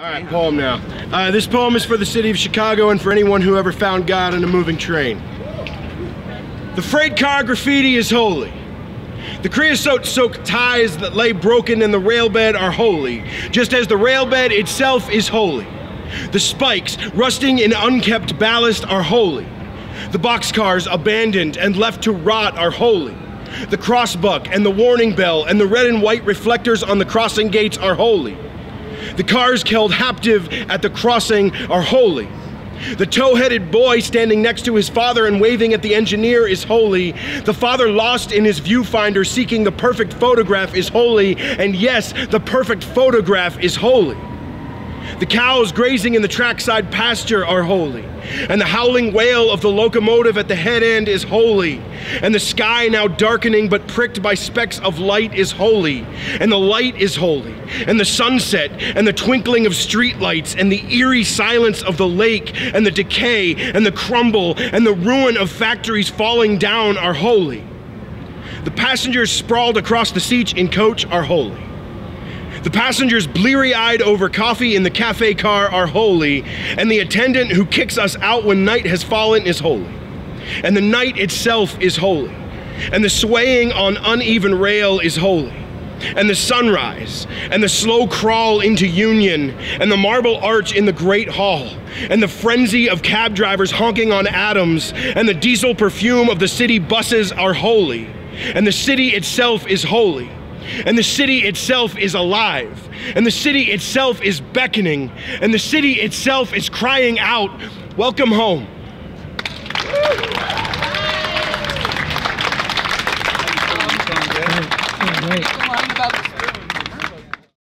All right, poem now. This poem is for the city of Chicago and for anyone who ever found God in a moving train. The freight car graffiti is holy. The creosote-soaked ties that lay broken in the rail bed are holy, just as the rail bed itself is holy. The spikes, rusting in unkept ballast, are holy. The boxcars, abandoned and left to rot, are holy. The crossbuck and the warning bell and the red and white reflectors on the crossing gates are holy. The cars held captive at the crossing are holy. The tow-headed boy standing next to his father and waving at the engineer is holy. The father lost in his viewfinder seeking the perfect photograph is holy. And yes, the perfect photograph is holy. The cows grazing in the trackside pasture are holy. And the howling wail of the locomotive at the head end is holy. And the sky now darkening but pricked by specks of light is holy. And the light is holy. And the sunset and the twinkling of streetlights and the eerie silence of the lake and the decay and the crumble and the ruin of factories falling down are holy. The passengers sprawled across the seats in coach are holy. The passengers bleary-eyed over coffee in the cafe car are holy, and the attendant who kicks us out when night has fallen is holy, and the night itself is holy, and the swaying on uneven rail is holy, and the sunrise, and the slow crawl into Union, and the marble arch in the Great Hall, and the frenzy of cab drivers honking on Adams, and the diesel perfume of the city buses are holy, and the city itself is holy. And the city itself is alive. And the city itself is beckoning. And the city itself is crying out, welcome home. Woo!